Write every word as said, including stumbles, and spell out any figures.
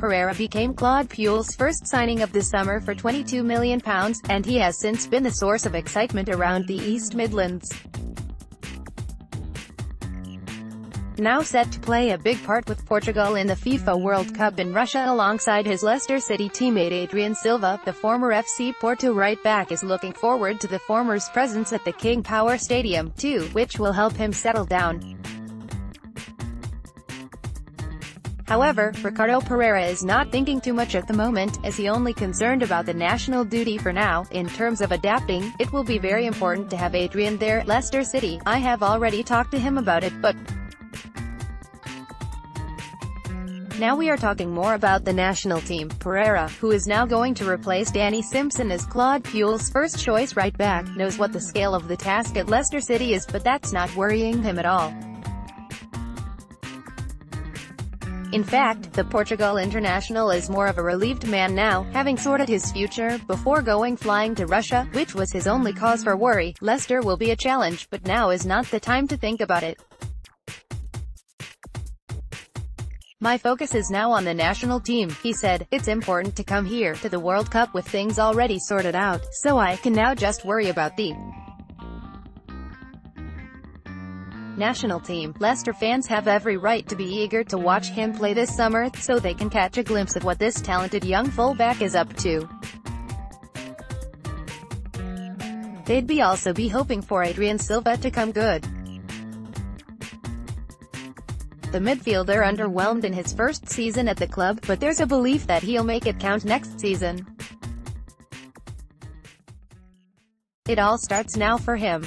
Pereira became Claude Puel's first signing of the summer for twenty-two million pounds, and he has since been the source of excitement around the East Midlands. Now set to play a big part with Portugal in the FIFA World Cup in Russia alongside his Leicester City teammate Adrien Silva, the former F C Porto right-back is looking forward to the former's presence at the King Power Stadium, too, which will help him settle down. However, Ricardo Pereira is not thinking too much at the moment, as he only concerned about the national duty for now. In terms of adapting, it will be very important to have Adrien there, Leicester City. I have already talked to him about it, but now we are talking more about the national team. Pereira, who is now going to replace Danny Simpson as Claude Puel's first choice right back, knows what the scale of the task at Leicester City is, but that's not worrying him at all. In fact, the Portugal international is more of a relieved man now, having sorted his future before going flying to Russia, which was his only cause for worry. Leicester will be a challenge, but now is not the time to think about it. My focus is now on the national team, he said. It's important to come here to the World Cup with things already sorted out, so I can now just worry about the national team. Leicester fans have every right to be eager to watch him play this summer, so they can catch a glimpse of what this talented young fullback is up to. They'd be also be hoping for Adrien Silva to come good. The midfielder underwhelmed in his first season at the club, but there's a belief that he'll make it count next season. It all starts now for him.